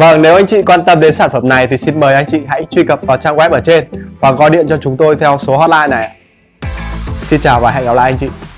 Vâng, nếu anh chị quan tâm đến sản phẩm này thì xin mời anh chị hãy truy cập vào trang web ở trên hoặc gọi điện cho chúng tôi theo số hotline này. Xin chào và hẹn gặp lại anh chị.